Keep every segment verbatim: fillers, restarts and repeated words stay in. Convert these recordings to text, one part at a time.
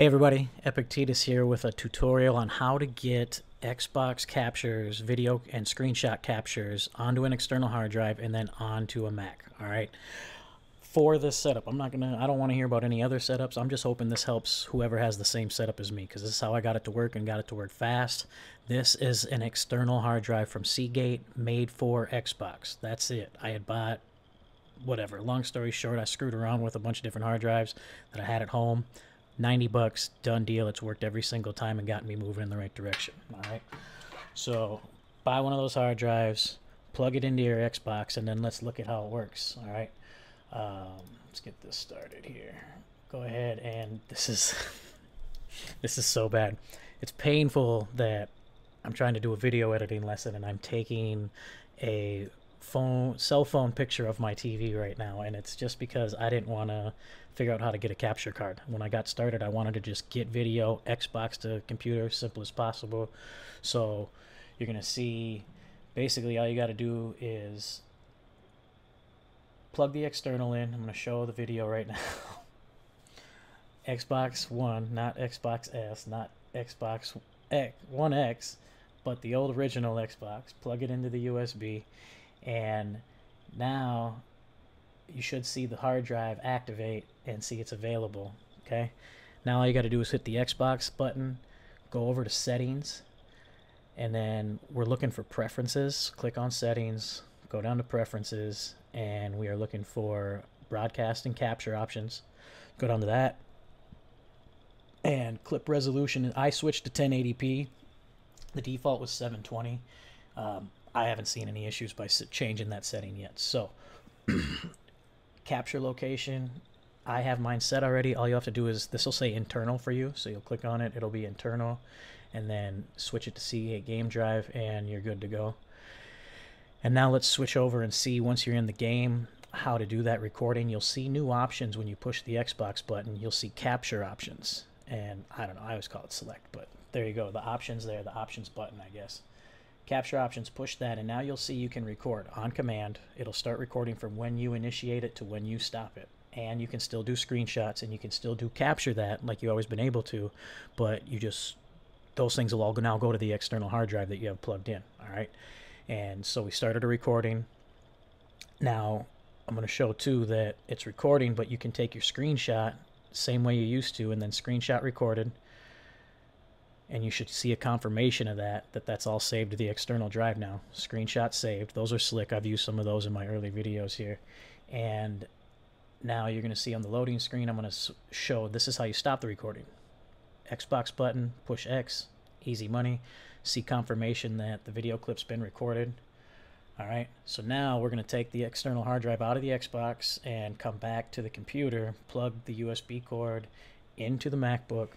Hey everybody, Epictetus here with a tutorial on how to get Xbox captures, video and screenshot captures onto an external hard drive and then onto a Mac. All right, for this setup, I'm not gonna, I don't want to hear about any other setups. I'm just hoping this helps whoever has the same setup as me, because this is how I got it to work and got it to work fast. This is an external hard drive from Seagate made for Xbox. That's it. I had bought whatever. Long story short, I screwed around with a bunch of different hard drives that I had at home. ninety bucks, done deal. It's worked every single time and got me moving in the right direction. All right, so buy one of those hard drives, plug it into your Xbox, and then let's look at how it works. All right, um, let's get this started here. Go ahead, and this is this is so bad. It's painful that I'm trying to do a video editing lesson and I'm taking a phone cell phone picture of my T V right now, and it's just because I didn't want to figure out how to get a capture card. When I got started, I wanted to just get video, Xbox to computer, simple as possible. So you're gonna see basically all you got to do is plug the external in. I'm gonna show the video right now. Xbox One, not Xbox S, not Xbox One X, but the old original Xbox. Plug it into the U S B, and now you should see the hard drive activate and see it's available. Okay, now all you got to do is hit the Xbox button, go over to settings, and then we're looking for preferences. Click on settings, go down to preferences, and we are looking for broadcast and capture options. Go down to that and clip resolution. I switched to ten eighty p. The default was seven twenty. um, I haven't seen any issues by changing that setting yet. So capture location, I have mine set already. All you have to do is, this will say internal for you, so you'll click on it, it'll be internal, and then switch it to Seagate game drive, and you're good to go. And now let's switch over and see, once you're in the game, how to do that recording. You'll see new options when you push the Xbox button. You'll see capture options, and I don't know, I always call it select, but there you go, the options there, the options button, I guess. Capture options, push that, and now you'll see you can record on command. It'll start recording from when you initiate it to when you stop it. And you can still do screenshots, and you can still do capture that like you've always been able to, but you just, those things will all now go to the external hard drive that you have plugged in. All right, and so we started a recording. Now I'm going to show too that it's recording, but you can take your screenshot same way you used to, and then screenshot recorded. And you should see a confirmation of that, that that's all saved to the external drive now. Screenshot saved. Those are slick. I've used some of those in my early videos here. And now you're going to see on the loading screen, I'm going to show this is how you stop the recording. Xbox button, push X, easy money. See confirmation that the video clip's been recorded. All right, so now we're going to take the external hard drive out of the Xbox and come back to the computer, plug the U S B cord into the MacBook.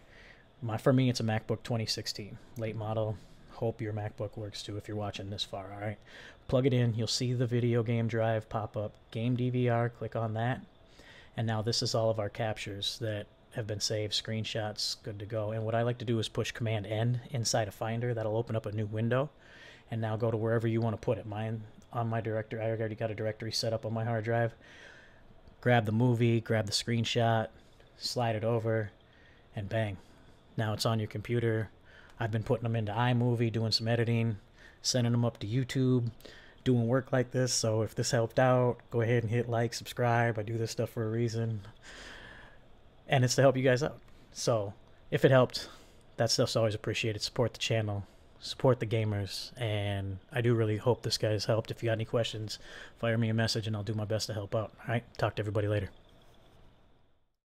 My, for me, it's a MacBook twenty sixteen, late model. Hope your MacBook works too if you're watching this far. All right, plug it in. You'll see the video game drive pop up, game D V R. Click on that, and now this is all of our captures that have been saved, screenshots, good to go. And what I like to do is push Command N inside a Finder. That'll open up a new window, and now go to wherever you want to put it. Mine on my directory. I already got a directory set up on my hard drive. Grab the movie, grab the screenshot, slide it over, and bang. Now it's on your computer. I've been putting them into iMovie, doing some editing, sending them up to YouTube, doing work like this. So if this helped out, go ahead and hit like, subscribe. I do this stuff for a reason, and it's to help you guys out. So if it helped, that stuff's always appreciated. Support the channel, support the gamers, and I do really hope this guy's helped. If you got any questions, fire me a message, and I'll do my best to help out. All right, talk to everybody later.